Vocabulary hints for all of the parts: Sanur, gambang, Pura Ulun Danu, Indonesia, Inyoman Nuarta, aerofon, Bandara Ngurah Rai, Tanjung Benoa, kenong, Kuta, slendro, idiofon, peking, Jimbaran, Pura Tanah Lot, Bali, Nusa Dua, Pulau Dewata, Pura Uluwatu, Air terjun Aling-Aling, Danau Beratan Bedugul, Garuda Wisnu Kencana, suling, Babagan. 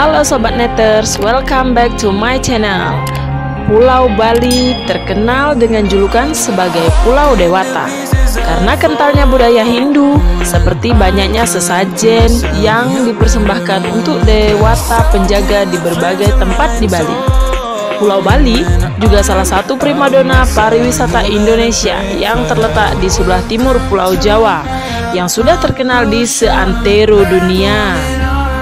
Halo Sobat Neters, welcome back to my channel. Pulau Bali terkenal dengan julukan sebagai Pulau Dewata karena kentalnya budaya Hindu, seperti banyaknya sesajen yang dipersembahkan untuk dewata penjaga di berbagai tempat di Bali. Pulau Bali juga salah satu primadona pariwisata Indonesia yang terletak di sebelah timur Pulau Jawa yang sudah terkenal di seantero dunia.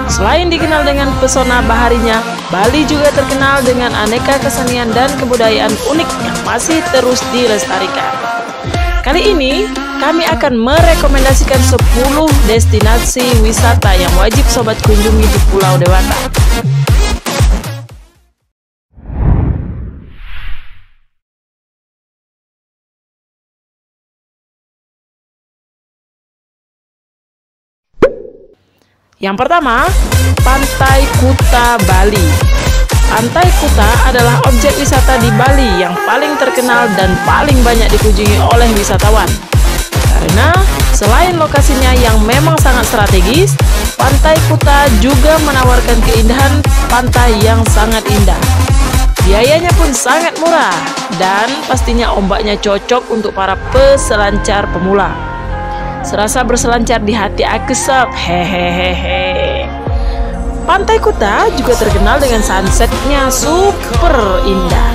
Selain dikenal dengan pesona baharinya, Bali juga terkenal dengan aneka kesenian dan kebudayaan unik yang masih terus dilestarikan. Kali ini, kami akan merekomendasikan 10 destinasi wisata yang wajib sobat kunjungi di Pulau Dewata. Yang pertama, Pantai Kuta Bali. Pantai Kuta adalah objek wisata di Bali yang paling terkenal dan paling banyak dikunjungi oleh wisatawan. Karena selain lokasinya yang memang sangat strategis, Pantai Kuta juga menawarkan keindahan pantai yang sangat indah. Biayanya pun sangat murah dan pastinya ombaknya cocok untuk para peselancar pemula. Serasa berselancar di hati aku sob, hehehehe. Pantai Kuta juga terkenal dengan sunsetnya super indah.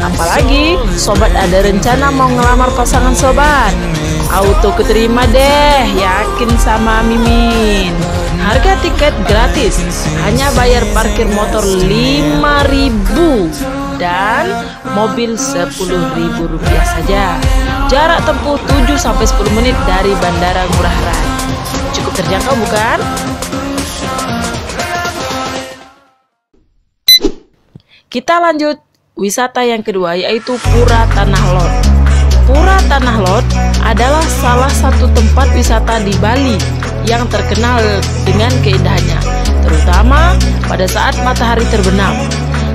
Apalagi sobat ada rencana mau ngelamar pasangan sobat, auto keterima deh, yakin sama Mimin. Harga tiket gratis, hanya bayar parkir motor 5.000 dan mobil Rp10.000 saja. Jarak tempuh 7-10 menit dari Bandara Ngurah Rai. Cukup terjangkau bukan? Kita lanjut wisata yang kedua, yaitu Pura Tanah Lot. Pura Tanah Lot adalah salah satu tempat wisata di Bali yang terkenal dengan keindahannya, terutama pada saat matahari terbenam.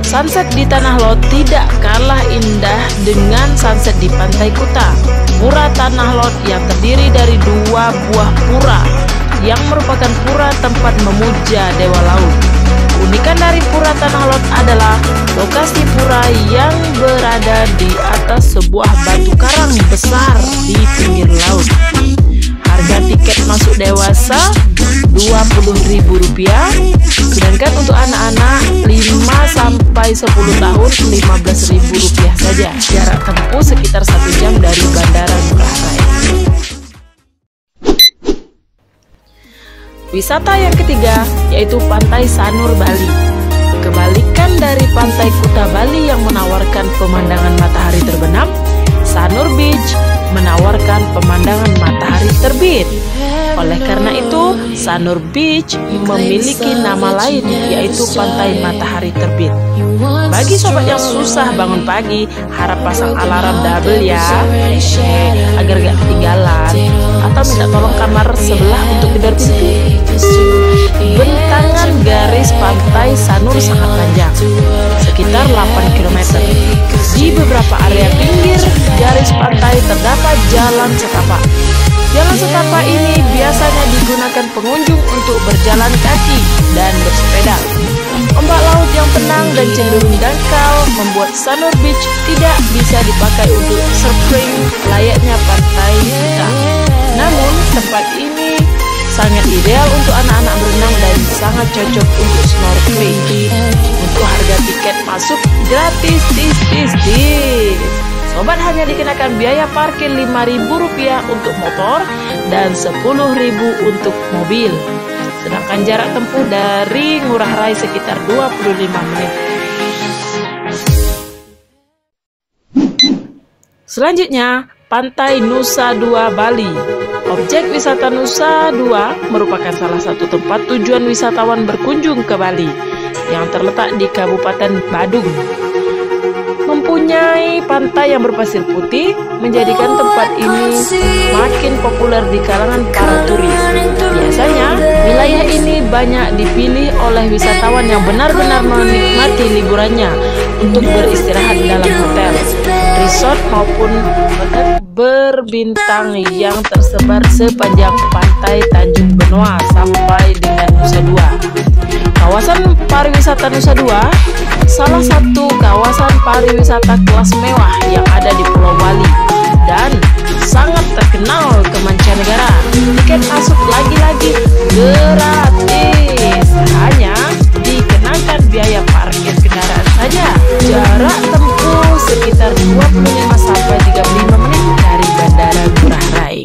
Sunset di Tanah Lot tidak kalah indah dengan sunset di Pantai Kuta. Pura Tanah Lot yang terdiri dari 2 buah pura yang merupakan pura tempat memuja dewa laut. Keunikan dari Pura Tanah Lot adalah lokasi pura yang berada di atas sebuah batu karang besar di pinggir laut. Harga tiket masuk dewasa Rp20.000, sedangkan untuk anak-anak 5-10 tahun Rp15.000 saja. Jarak tempuh sekitar 1 jam dari Bandara Ngurah Rai. Wisata yang ketiga yaitu Pantai Sanur Bali. Kebalikan dari Pantai Kuta Bali yang menawarkan pemandangan matahari terbenam, Sanur Beach menawarkan pemandangan matahari terbit. Oleh karena itu, Sanur Beach memiliki nama lain yaitu Pantai Matahari Terbit. Bagi sobat yang susah bangun pagi, harap pasang alarm double ya, agar gak ketinggalan, atau minta tolong kamar sebelah untuk kedor pintu. Bentangan garis pantai Sanur sangat panjang, sekitar 8 km. Di beberapa area pinggir garis pantai terdapat jalan setapak. Jalan setapak ini biasanya digunakan pengunjung untuk berjalan kaki dan bersepeda. Ombak laut yang tenang dan cenderung dangkal membuat Sanur Beach tidak bisa dipakai untuk surfing layaknya pantai kita. Namun tempat ini sangat ideal untuk anak-anak berenang dan sangat cocok untuk snorkeling. Untuk harga tiket masuk gratis, sobat hanya dikenakan biaya parkir Rp5.000 untuk motor dan Rp10.000 untuk mobil. Sedangkan jarak tempuh dari Ngurah Rai sekitar 25 menit. Selanjutnya, Pantai Nusa Dua Bali. Objek wisata Nusa Dua merupakan salah satu tempat tujuan wisatawan berkunjung ke Bali yang terletak di Kabupaten Badung. Mempunyai pantai yang berpasir putih menjadikan tempat ini makin populer di kalangan para turis. Biasanya wilayah ini banyak dipilih oleh wisatawan yang benar-benar menikmati liburannya untuk beristirahat dalam hotel, resort maupun hotel berbintang yang tersebar sepanjang pantai Tanjung Benoa sampai dengan Nusa Dua. Kawasan Wisata Nusa Dua, salah satu kawasan pariwisata kelas mewah yang ada di Pulau Bali dan sangat terkenal ke mancanegara. Tiket masuk lagi-lagi gratis, hanya dikenakan biaya parkir kendaraan saja. Jarak tempuh sekitar 25-35 menit dari Bandara Ngurah Rai.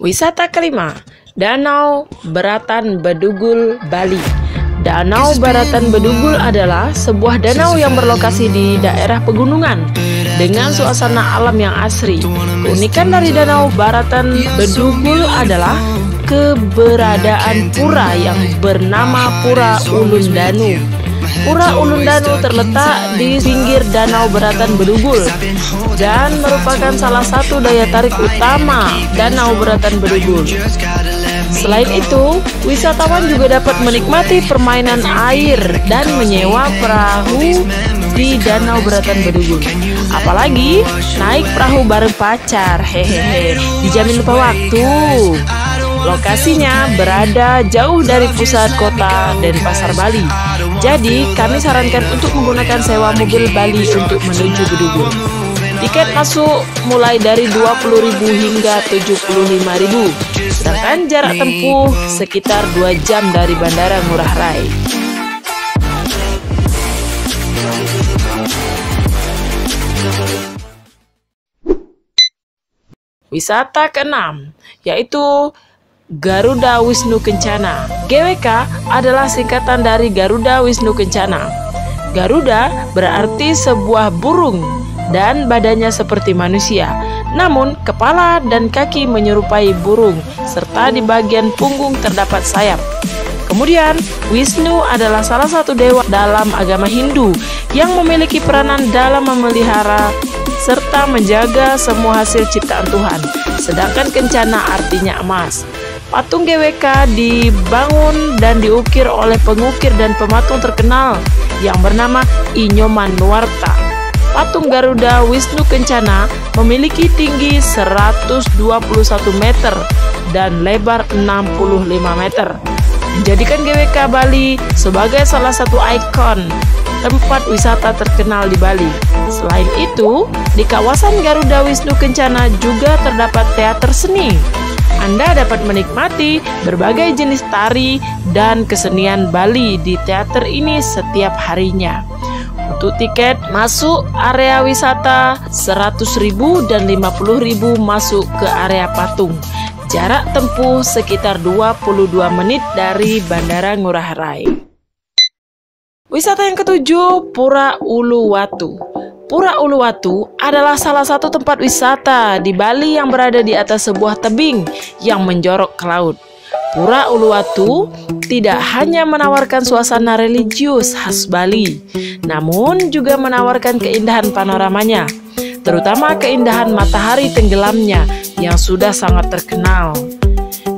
Wisata kelima, Danau Beratan Bedugul, Bali. Danau Beratan Bedugul adalah sebuah danau yang berlokasi di daerah pegunungan dengan suasana alam yang asri. Keunikan dari Danau Beratan Bedugul adalah keberadaan pura yang bernama Pura Ulun Danu. Pura Ulun Danu terletak di pinggir Danau Beratan Bedugul dan merupakan salah satu daya tarik utama Danau Beratan Bedugul. Selain itu, wisatawan juga dapat menikmati permainan air dan menyewa perahu di Danau Beratan Bedugul. Apalagi naik perahu bareng pacar, hehehe, dijamin lupa waktu. Lokasinya berada jauh dari pusat kota Denpasar, Bali. Jadi, kami sarankan untuk menggunakan sewa mobil Bali untuk menuju Bedugul. Tiket masuk mulai dari 20.000 hingga 75.000. Sedangkan jarak tempuh sekitar 2 jam dari Bandara Ngurah Rai. Wisata ke-6 yaitu Garuda Wisnu Kencana. GWK adalah singkatan dari Garuda Wisnu Kencana. Garuda berarti sebuah burung dan badannya seperti manusia, namun kepala dan kaki menyerupai burung, serta di bagian punggung terdapat sayap. Kemudian, Wisnu adalah salah satu dewa dalam agama Hindu yang memiliki peranan dalam memelihara serta menjaga semua hasil ciptaan Tuhan, sedangkan Kencana artinya emas. Patung GWK dibangun dan diukir oleh pengukir dan pematung terkenal yang bernama Inyoman Nuarta. Patung Garuda Wisnu Kencana memiliki tinggi 121 meter dan lebar 65 meter. Menjadikan GWK Bali sebagai salah satu ikon tempat wisata terkenal di Bali. Selain itu, di kawasan Garuda Wisnu Kencana juga terdapat teater seni. Anda dapat menikmati berbagai jenis tari dan kesenian Bali di teater ini setiap harinya. Untuk tiket masuk area wisata 100.000 dan 50.000 masuk ke area patung. Jarak tempuh sekitar 22 menit dari Bandara Ngurah Rai. Wisata yang ke-7, Pura Uluwatu. Pura Uluwatu adalah salah satu tempat wisata di Bali yang berada di atas sebuah tebing yang menjorok ke laut. Pura Uluwatu tidak hanya menawarkan suasana religius khas Bali, namun juga menawarkan keindahan panoramanya, terutama keindahan matahari tenggelamnya yang sudah sangat terkenal.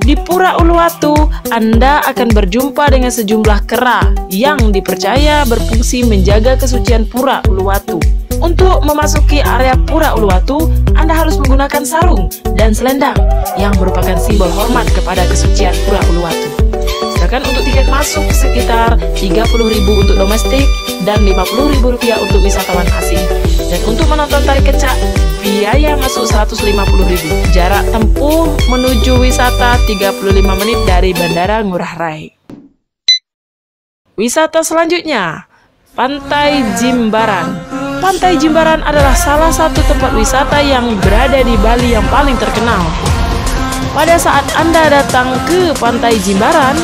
Di Pura Uluwatu, Anda akan berjumpa dengan sejumlah kera yang dipercaya berfungsi menjaga kesucian Pura Uluwatu. Untuk memasuki area Pura Uluwatu, Anda harus menggunakan sarung dan selendang yang merupakan simbol hormat kepada kesucian Pura Uluwatu. Sedangkan untuk tiket masuk sekitar 30.000 untuk domestik dan 50.000 rupiah untuk wisatawan asing. Dan untuk menonton tari kecak, biaya masuk 150.000. Jarak tempuh menuju wisata 35 menit dari Bandara Ngurah Rai. Wisata selanjutnya, Pantai Jimbaran. Pantai Jimbaran adalah salah satu tempat wisata yang berada di Bali yang paling terkenal. Pada saat Anda datang ke Pantai Jimbaran,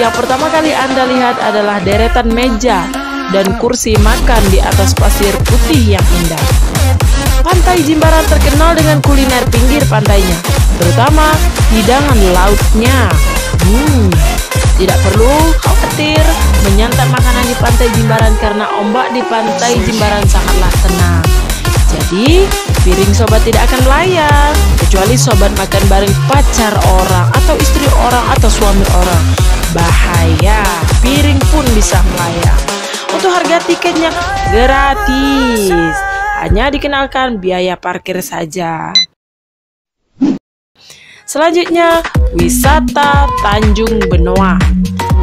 yang pertama kali Anda lihat adalah deretan meja dan kursi makan di atas pasir putih yang indah. Pantai Jimbaran terkenal dengan kuliner pinggir pantainya, terutama hidangan lautnya. Tidak perlu khawatir menyantap makanan di Pantai Jimbaran karena ombak di Pantai Jimbaran sangatlah tenang. Jadi, piring sobat tidak akan layak, kecuali sobat makan bareng pacar orang atau istri orang atau suami orang. Bahaya, piring pun bisa melayang. Untuk harga tiketnya gratis, hanya dikenakan biaya parkir saja. Selanjutnya, wisata Tanjung Benoa.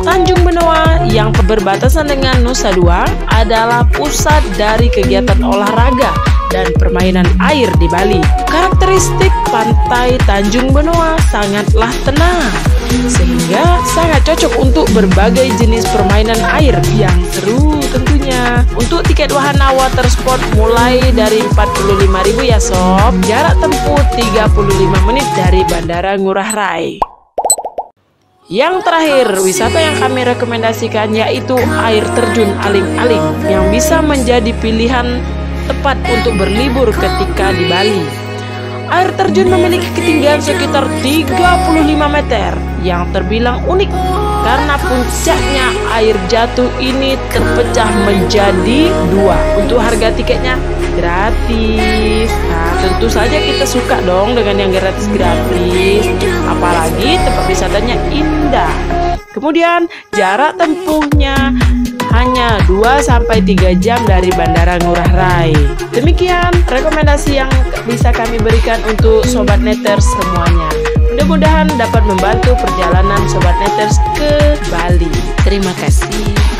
Tanjung Benoa yang berbatasan dengan Nusa Dua adalah pusat dari kegiatan olahraga dan permainan air di Bali. Karakteristik pantai Tanjung Benoa sangatlah tenang, sehingga sangat cocok untuk berbagai jenis permainan air yang seru tentunya. Untuk tiket wahana water sport mulai dari 45.000 ya sob. Jarak tempuh 35 menit dari Bandara Ngurah Rai. Yang terakhir, wisata yang kami rekomendasikan yaitu air terjun Aling-Aling yang bisa menjadi pilihan tepat untuk berlibur ketika di Bali. Air terjun memiliki ketinggian sekitar 35 meter yang terbilang unik karena puncaknya air jatuh ini terpecah menjadi dua. Untuk harga tiketnya gratis. Nah, tentu saja kita suka dong dengan yang gratis-gratis, apalagi tempat wisatanya indah. Kemudian jarak tempuhnya hanya 2-3 jam dari Bandara Ngurah Rai. Demikian rekomendasi yang bisa kami berikan untuk Sobat Neters semuanya. Mudah-mudahan dapat membantu perjalanan Sobat Neters ke Bali. Terima kasih.